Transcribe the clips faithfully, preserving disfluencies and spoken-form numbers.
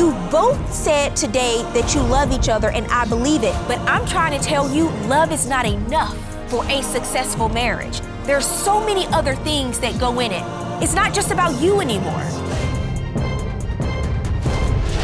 You both said today that you love each other, and I believe it, but I'm trying to tell you love is not enough for a successful marriage. There's so many other things that go in it. It's not just about you anymore.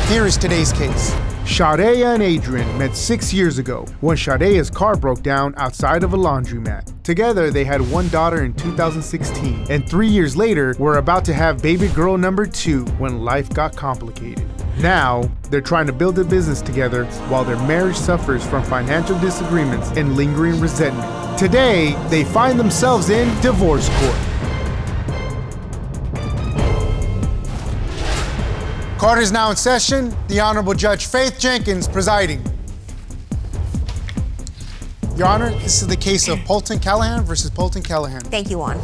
Here is today's case. Shadaya and Adrion met six years ago when Shadaya's car broke down outside of a laundromat. Together, they had one daughter in two thousand sixteen, and three years later, were about to have baby girl number two when life got complicated. Now, they're trying to build a business together while their marriage suffers from financial disagreements and lingering resentment. Today, they find themselves in divorce court. Court is now in session. The Honorable Judge Faith Jenkins presiding. Your Honor, this is the case of Poulton-Callahan versus Poulton-Callahan. Thank you, Your Honor.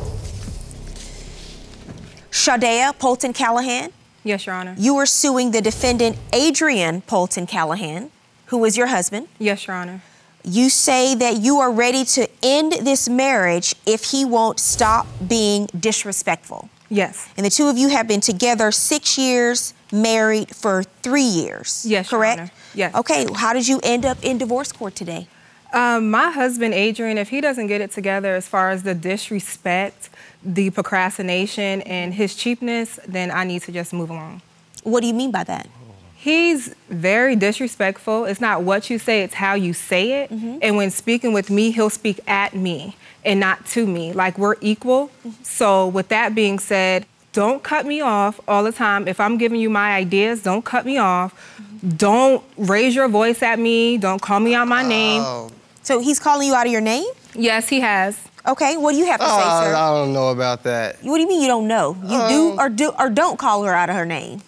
Shadaya Poulton-Callahan. Yes, Your Honor. You are suing the defendant, Adrion Poulton-Callahan, who is your husband. Yes, Your Honor. You say that you are ready to end this marriage if he won't stop being disrespectful. Yes. And the two of you have been together six years, married for three years. Yes, correct? Your Honor. Yes. Okay, how did you end up in divorce court today? Um, my husband, Adrion, if he doesn't get it together as far as the disrespect, the procrastination, and his cheapness, then I need to just move along. What do you mean by that? He's very disrespectful. It's not what you say, it's how you say it. Mm-hmm. And when speaking with me, he'll speak at me and not to me. Like, we're equal. Mm-hmm. So with that being said, don't cut me off all the time. If I'm giving you my ideas, don't cut me off. Mm-hmm. Don't raise your voice at me. Don't call me out my oh. name. So he's calling you out of your name? Yes, he has. Okay, what do you have to oh, say, sir? I don't know about that. What do you mean you don't know? You um, do or do or don't call her out of her name?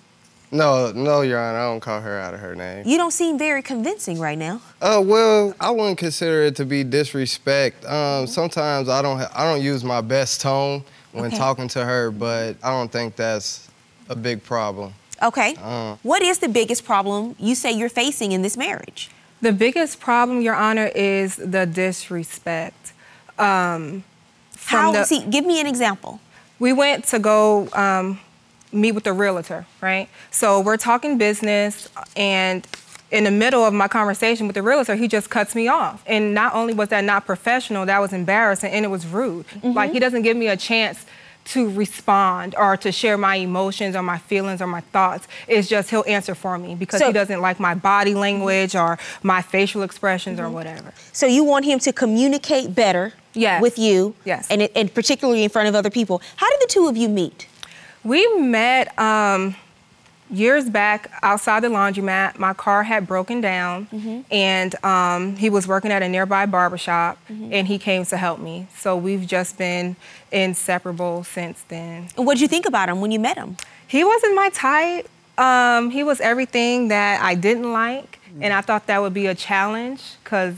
No, no, Your Honor, I don't call her out of her name. You don't seem very convincing right now. Uh, well, I wouldn't consider it to be disrespect. Um, sometimes I don't, ha I don't use my best tone when okay. talking to her, but I don't think that's a big problem. Okay. Um, what is the biggest problem you say you're facing in this marriage? The biggest problem, Your Honor, is the disrespect. Um, from How? The, see, give me an example. We went to go um, meet with the realtor, right? So we're talking business, and in the middle of my conversation with the realtor, he just cuts me off. And not only was that not professional, that was embarrassing, and it was rude. Mm-hmm. Like, he doesn't give me a chance to respond or to share my emotions or my feelings or my thoughts. It's just he'll answer for me because so, he doesn't like my body language or my facial expressions mm-hmm. or whatever. So you want him to communicate better yes. with you yes. and, and particularly in front of other people. How did the two of you meet? We met um, years back outside the laundromat. My car had broken down mm-hmm. and um, he was working at a nearby barbershop mm-hmm. and he came to help me. So we've just been inseparable since then. And what'd you think about him when you met him? He wasn't my type. Um, he was everything that I didn't like mm-hmm. and I thought that would be a challenge because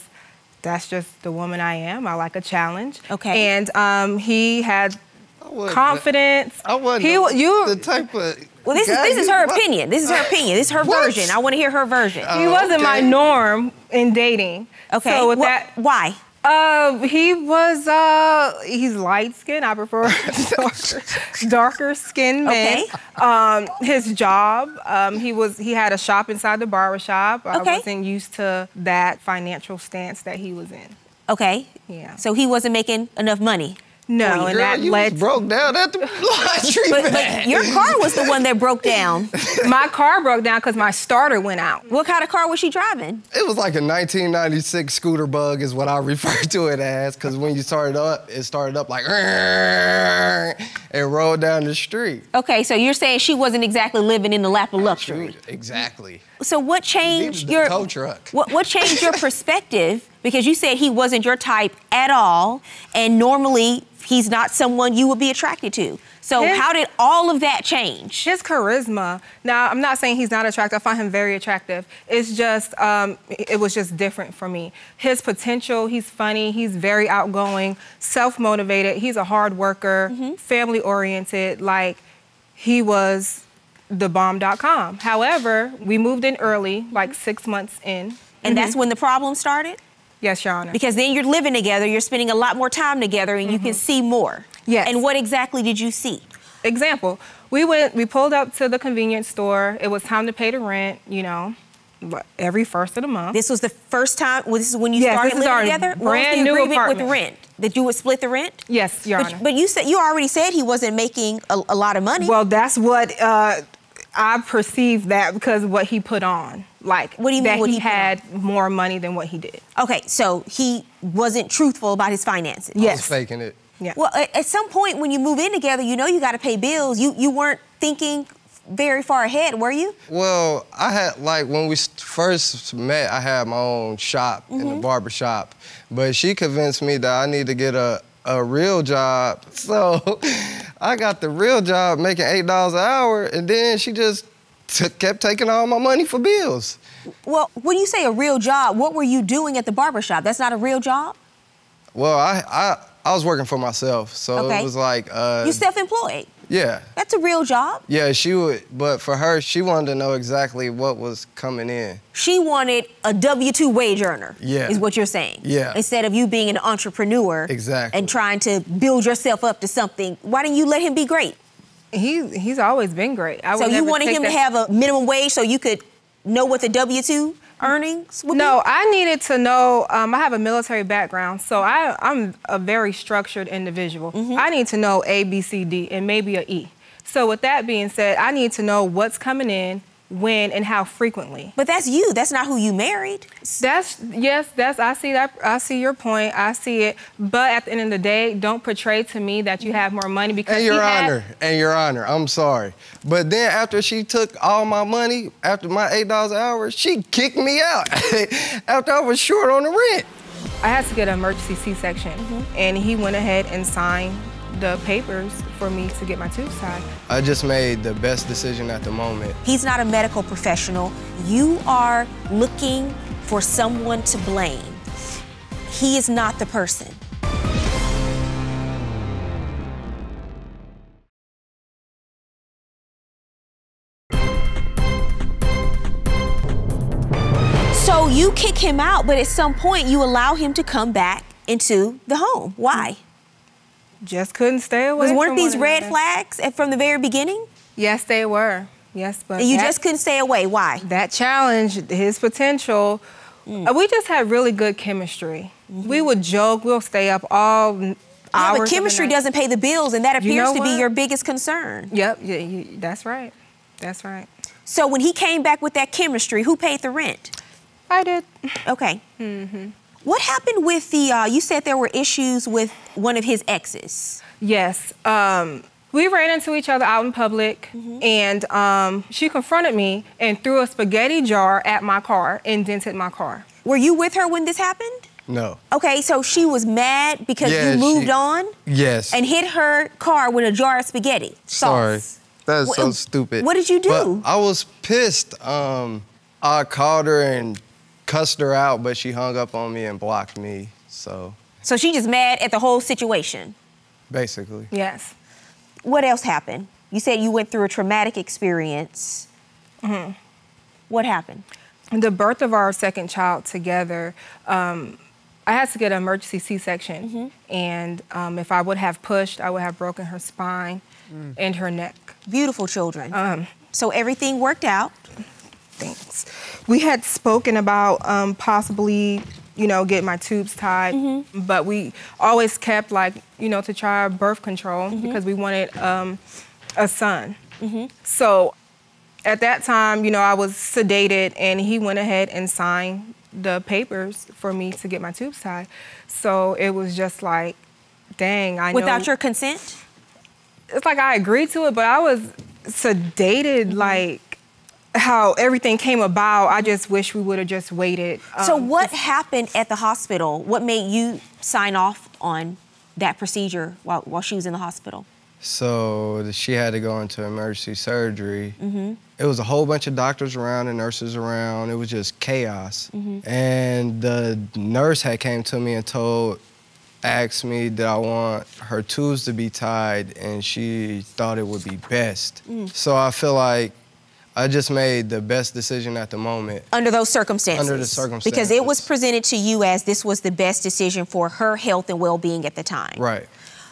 that's just the woman I am. I like a challenge. Okay. And um, he had I confidence. I wasn't he, a, you, the type of... Well, this is, this is her what? opinion. This is her opinion. This is her what? version. I want to hear her version. Uh, he wasn't okay. my norm in dating. Okay. So with Wh that, why? Uh, he was, uh, he's light-skinned. I prefer darker, darker-skinned men. Okay. Um, his job, um, he was, he had a shop inside the barbershop. Okay. I wasn't used to that financial stance that he was in. Okay. Yeah. So he wasn't making enough money. No, well, and girl, that you led was broke down at the laundry. but, but your car was the one that broke down. My car broke down because my starter went out. What kind of car was she driving? It was like a nineteen ninety-six scooter bug, is what I refer to it as, because when you started up, it started up like and rolled down the street. Okay, so you're saying she wasn't exactly living in the lap of luxury. Exactly. So what changed your tow truck? What, what changed your perspective? Because you said he wasn't your type at all, and normally he's not someone you would be attracted to. So his, how did all of that change? His charisma. Now, I'm not saying he's not attractive. I find him very attractive. It's just, um, it was just different for me. His potential, he's funny, he's very outgoing, self-motivated, he's a hard worker, mm-hmm. family-oriented, like he was the bomb dot com. However, we moved in early, like six months in. And mm-hmm. that's when the problem started? Yes, Your Honor. Because then you're living together, you're spending a lot more time together, and mm-hmm. you can see more. Yes. And what exactly did you see? example, we went, we pulled up to the convenience store. It was time to pay the rent, you know, every first of the month. This was the first time, well, this is when you yes, started living together? Brand new agreement apartment. With rent? That you would split the rent? Yes, Your but, Honor. But you said, you already said he wasn't making a, a lot of money. Well, that's what, uh, I perceived that because of what he put on. Like, what do you mean, that he had more money than what he did. Okay, so he wasn't truthful about his finances. Yes. He was faking it. Yeah. Well, at some point when you move in together, you know you got to pay bills. You you weren't thinking very far ahead, were you? Well, I had, like, when we first met, I had my own shop mm-hmm. in the barber shop. But she convinced me that I need to get a, a real job. So I got the real job making eight dollars an hour, and then she just t kept taking all my money for bills. Well, when you say a real job, what were you doing at the barber shop? That's not a real job? Well, I... I I was working for myself, so okay. it was like... Uh, you self-employed? Yeah. That's a real job? Yeah, she would, but for her, she wanted to know exactly what was coming in. She wanted a W two wage earner, yeah. is what you're saying? Yeah. Instead of you being an entrepreneur... Exactly. ...and trying to build yourself up to something, why didn't you let him be great? He, he's always been great. I so you wanted him that... to have a minimum wage so you could know what the W two... earnings would No, be? I needed to know, um, I have a military background, so I, I'm a very structured individual. Mm-hmm. I need to know A, B, C, D, and maybe an E. So with that being said, I need to know what's coming in, when, and how frequently. But that's you, that's not who you married. That's, yes, that's, I see that, I see your point, I see it. But at the end of the day, don't portray to me that you have more money because And Your Honor, had... and Your Honor, I'm sorry. But then after she took all my money, after my eight dollars an hour, she kicked me out after I was short on the rent. I had to get an emergency C section, mm-hmm. and he went ahead and signed the papers for me to get my tubes tied. I just made the best decision at the moment. He's not a medical professional. You are looking for someone to blame. He is not the person. So you kick him out, but at some point you allow him to come back into the home. Why? Just couldn't stay away. Weren't from these red flags from the very beginning? Yes, they were. Yes, but and you that, just couldn't stay away. Why? That challenged his potential. Mm. We just had really good chemistry. Mm-hmm. We would joke. We'll stay up all yeah, hours. But chemistry doesn't pay the bills, and that appears you know to be your biggest concern. Yep. Yeah, you, that's right. That's right. So when he came back with that chemistry, who paid the rent? I did. Okay. Mm-hmm. What happened with the, uh, you said there were issues with one of his exes. Yes. Um, we ran into each other out in public, mm-hmm. and um, she confronted me and threw a spaghetti jar at my car and dented my car. Were you with her when this happened? No. Okay, so she was mad because yeah, you moved she, on? Yes. And hit her car with a jar of spaghetti sauce. Sorry, that's well, so stupid. What did you do? But I was pissed. Um, I called her and cussed her out, but she hung up on me and blocked me, so. So she just mad at the whole situation? Basically. Yes. What else happened? You said you went through a traumatic experience. Mm-hmm. What happened? The birth of our second child together, um, I had to get an emergency C section, mm-hmm. and um, if I would have pushed, I would have broken her spine mm. and her neck. Beautiful children. Um, so everything worked out. Things. We had spoken about um, possibly, you know, getting my tubes tied, mm-hmm. but we always kept, like, you know, to try birth control mm-hmm. because we wanted um, a son. Mm-hmm. So at that time, you know, I was sedated and he went ahead and signed the papers for me to get my tubes tied. So it was just like, dang, I know. Without your consent? It's like I agreed to it, but I was sedated, mm-hmm. like, how everything came about, I just wish we would have just waited. Um, so what happened at the hospital? What made you sign off on that procedure while, while she was in the hospital? So she had to go into emergency surgery. Mm-hmm. It was a whole bunch of doctors around and nurses around. It was just chaos. Mm-hmm. And the nurse had came to me and told, asked me that I want her tubes to be tied, and she thought it would be best. Mm. So I feel like I just made the best decision at the moment. Under those circumstances? Under the circumstances. Because it was presented to you as this was the best decision for her health and well-being at the time. Right.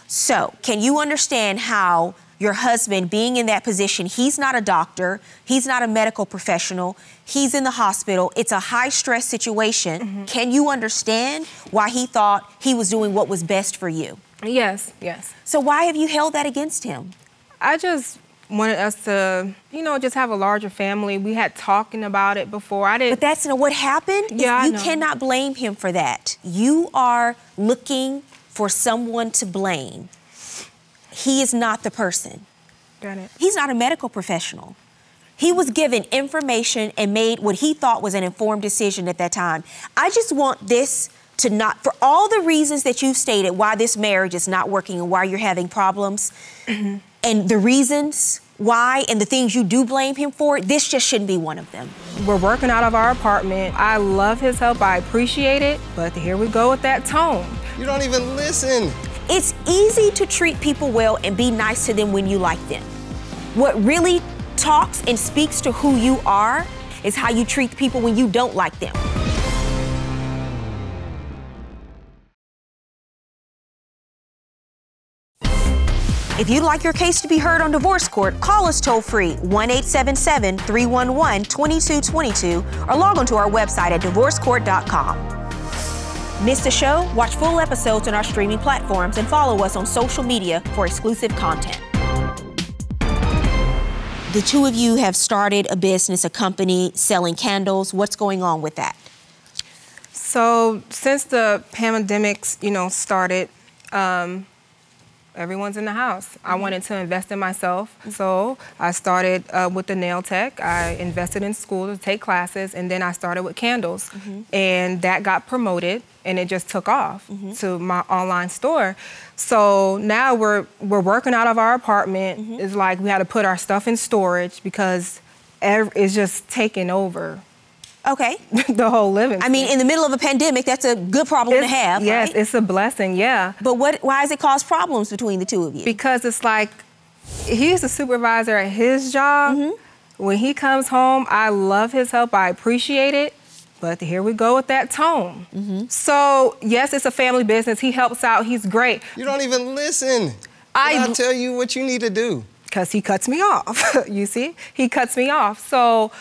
So, can you understand how your husband being in that position. He's not a doctor. He's not a medical professional. He's in the hospital. It's a high-stress situation. Mm-hmm. Can you understand why he thought he was doing what was best for you? Yes, yes. So why have you held that against him? I just wanted us to, you know, just have a larger family. We had talking about it before. I didn't. But that's not what happened. Yeah, you cannot blame him for that. You are looking for someone to blame. He is not the person. Got it. He's not a medical professional. He was given information and made what he thought was an informed decision at that time. I just want this to not, for all the reasons that you've stated why this marriage is not working and why you're having problems, mm-hmm. and the reasons why and the things you do blame him for, this just shouldn't be one of them. We're working out of our apartment. I love his help, I appreciate it, but here we go with that tone. You don't even listen. It's easy to treat people well and be nice to them when you like them. What really talks and speaks to who you are is how you treat people when you don't like them. If you'd like your case to be heard on Divorce Court, call us toll-free, one eight seven seven, three one one, two two two two, or log on to our website at divorce court dot com. Miss the show? Watch full episodes on our streaming platforms and follow us on social media for exclusive content. The two of you have started a business, a company, selling candles. What's going on with that? So since the pandemic, you know, started, um, everyone's in the house. Mm-hmm. I wanted to invest in myself, so I started uh, with the nail tech. I invested in school to take classes, and then I started with candles. Mm-hmm. And that got promoted, and it just took off mm-hmm. to my online store. So now we're, we're working out of our apartment. Mm-hmm. It's like we had to put our stuff in storage because it's just taking over. Okay. The whole living. I mean, in the middle of a pandemic, that's a good problem it's, to have. Yes, right? It's a blessing, yeah. But what? Why has it caused problems between the two of you? Because it's like, he's a supervisor at his job. Mm-hmm. When he comes home, I love his help, I appreciate it. But here we go with that tone. Mm-hmm. So, yes, it's a family business. He helps out, he's great. You don't even listen. I I'll tell you what you need to do. Because he cuts me off, you see? He cuts me off, so...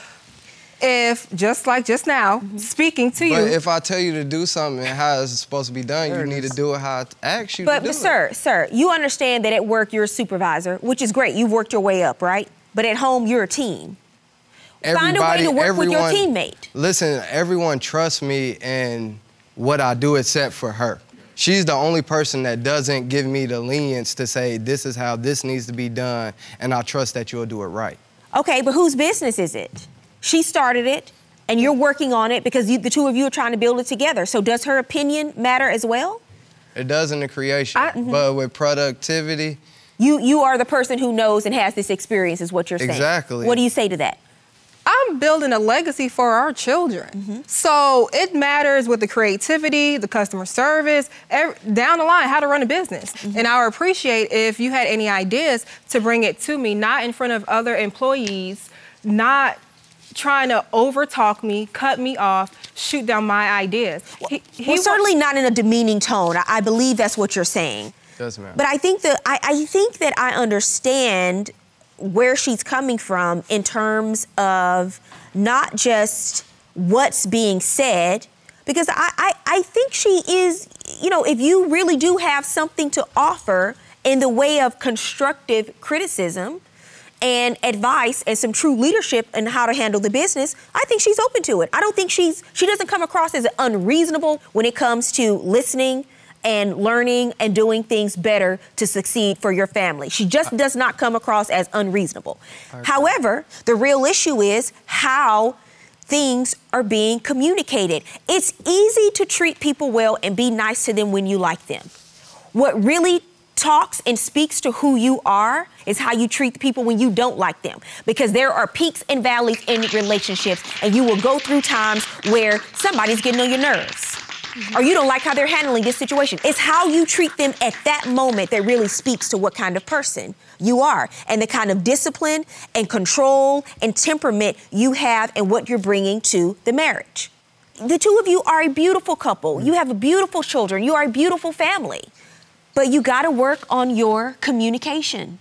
If, just like just now, mm-hmm. speaking to you. But if I tell you to do something and how it's supposed to be done, you need to do it how I ask you to do it. But sir, sir, you understand that at work you're a supervisor, which is great. You've worked your way up, right? But at home, you're a team. Everybody, find a way to work everyone, with your teammate. Listen, everyone trusts me in what I do except for her. She's the only person that doesn't give me the lenience to say, this is how this needs to be done, and I trust that you'll do it right. Okay, but whose business is it? She started it, and you're working on it because you, the two of you are trying to build it together. So does her opinion matter as well? It does in the creation, I, mm-hmm. but with productivity. You you are the person who knows and has this experience is what you're saying. Exactly. What do you say to that? I'm building a legacy for our children. Mm-hmm. So it matters with the creativity, the customer service, every, down the line, how to run a business. Mm-hmm. And I would appreciate if you had any ideas to bring it to me, not in front of other employees, not... trying to over-talk me, cut me off, shoot down my ideas. He, he well, certainly not in a demeaning tone. I, I believe that's what you're saying. Doesn't matter. But I think, the, I, I think that I understand where she's coming from in terms of not just what's being said, because I, I, I think she is, you know, if you really do have something to offer in the way of constructive criticism, and advice and some true leadership and how to handle the business, I think she's open to it. I don't think she's, she doesn't come across as unreasonable when it comes to listening and learning and doing things better to succeed for your family. She just does not come across as unreasonable. However, the real issue is how things are being communicated. It's easy to treat people well and be nice to them when you like them. What really talks and speaks to who you are is how you treat people when you don't like them, because there are peaks and valleys in relationships, and you will go through times where somebody's getting on your nerves mm-hmm. or you don't like how they're handling this situation. It's how you treat them at that moment that really speaks to what kind of person you are and the kind of discipline and control and temperament you have and what you're bringing to the marriage. The two of you are a beautiful couple. You have beautiful children. You are a beautiful family. But you gotta work on your communication.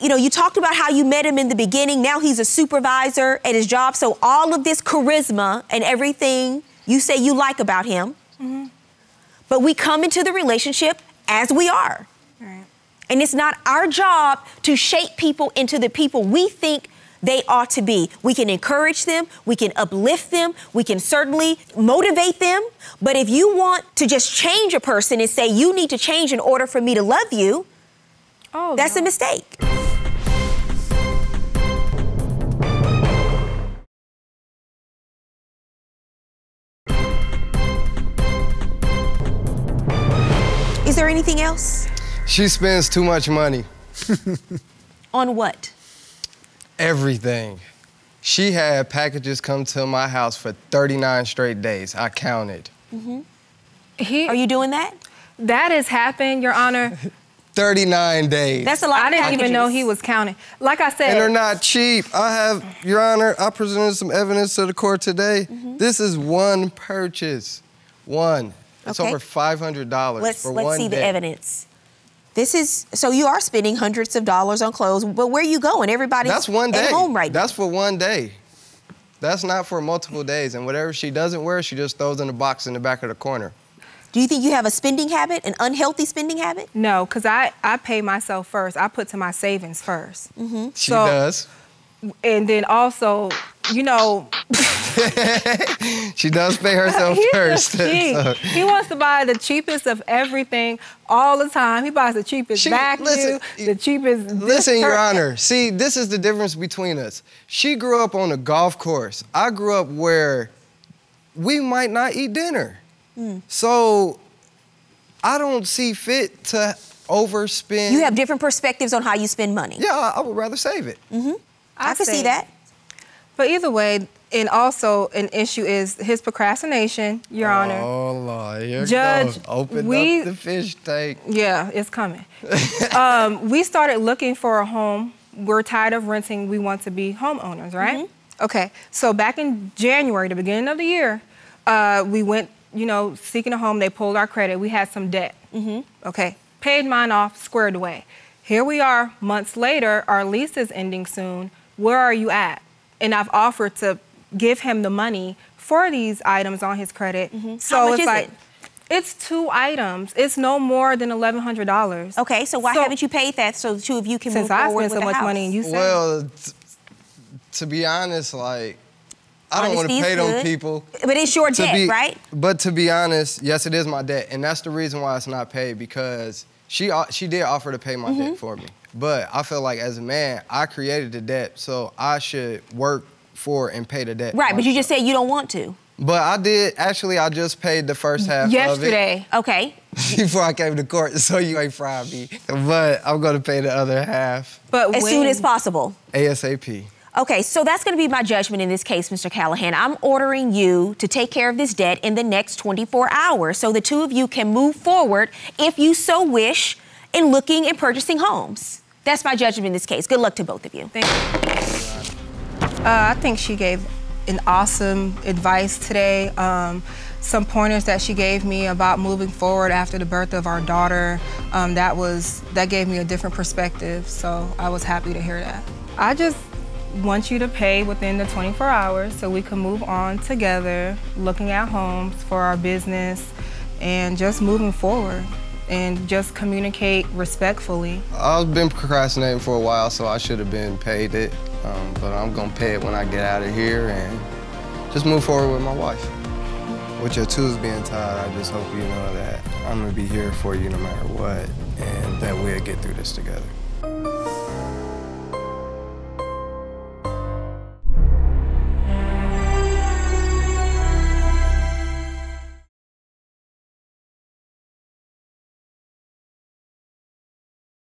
you know, you talked about how you met him in the beginning. Now he's a supervisor at his job. So all of this charisma and everything you say you like about him. Mm-hmm. But we come into the relationship as we are. Right. And it's not our job to shape people into the people we think they ought to be. We can encourage them, we can uplift them, we can certainly motivate them. But if you want to just change a person and say, you need to change in order for me to love you, oh, that's no. a mistake. Is there anything else? She spends too much money. On what? Everything. She had packages come to my house for thirty-nine straight days. I counted. Mm-hmm. He, Are you doing that? That has happened, Your Honor. thirty-nine days. That's a lot. I didn't even know he was counting. Like I said. And they're not cheap. I have, Your Honor, I presented some evidence to the court today. Mm-hmm. This is one purchase. One. It's okay. Over five hundred dollars let's, for let's one Let's see day. The evidence. This is, so you are spending hundreds of dollars on clothes, but where are you going? Everybody's That's one day. At home right That's now. That's for one day. That's not for multiple days. And whatever she doesn't wear, she just throws in a box in the back of the corner. Do you think you have a spending habit, an unhealthy spending habit? No, because I, I pay myself first. I put to my savings first. Mm-hmm. She so, does. And then also, you know... She does pay herself first. So. He wants to buy the cheapest of everything all the time. He buys the cheapest she, vacuum, listen, the cheapest... Listen, Your Honor, see, this is the difference between us. She grew up on a golf course. I grew up where we might not eat dinner. Mm. So I don't see fit to overspend. You have different perspectives on how you spend money. Yeah, I, I would rather save it. Mm-hmm. I, I could see that. But either way... And also, an issue is his procrastination, Your Honor. Oh, Lord, here Judge, open we, up the fish tank. Yeah, it's coming. um, we started looking for a home. We're tired of renting. We want to be homeowners, right? Mm-hmm. Okay, so back in January, the beginning of the year, uh, we went, you know, seeking a home. They pulled our credit. We had some debt. Mm-hmm. Okay, paid mine off, squared away. Here we are, months later. Our lease is ending soon. Where are you at? And I've offered to... give him the money for these items on his credit. Mm-hmm. So How much it's is like, it? It's two items. It's no more than eleven hundred dollars. Okay, so why so, haven't you paid that so the two of you can move forward with the house? Since I spent so much money, and you said well, t to be honest, like I Honesty don't want to pay them people. But it's your debt, be, right? But to be honest, yes, it is my debt, and that's the reason why it's not paid because she she did offer to pay my mm-hmm. debt for me, but I feel like as a man, I created the debt, so I should work. For and pay the debt. Right, myself. But you just said you don't want to. But I did, actually, I just paid the first half yesterday. Of it. Yesterday, okay. Before I came to court, so you ain't fried me. But I'm gonna pay the other half. But As when? soon as possible. ASAP. Okay, so that's gonna be my judgment in this case, Mister Callahan. I'm ordering you to take care of this debt in the next twenty-four hours so the two of you can move forward, if you so wish, in looking and purchasing homes. That's my judgment in this case. Good luck to both of you. Thank you. Uh, I think she gave an awesome advice today. Um, some pointers that she gave me about moving forward after the birth of our daughter. Um, that was that gave me a different perspective. So I was happy to hear that. I just want you to pay within the twenty-four hours so we can move on together, looking at homes for our business, and just moving forward. And just communicate respectfully. I've been procrastinating for a while, so I should have been paid it. Um, but I'm gonna pay it when I get out of here and just move forward with my wife. With your tools being tied, I just hope you know that I'm gonna be here for you no matter what, and that we'll get through this together.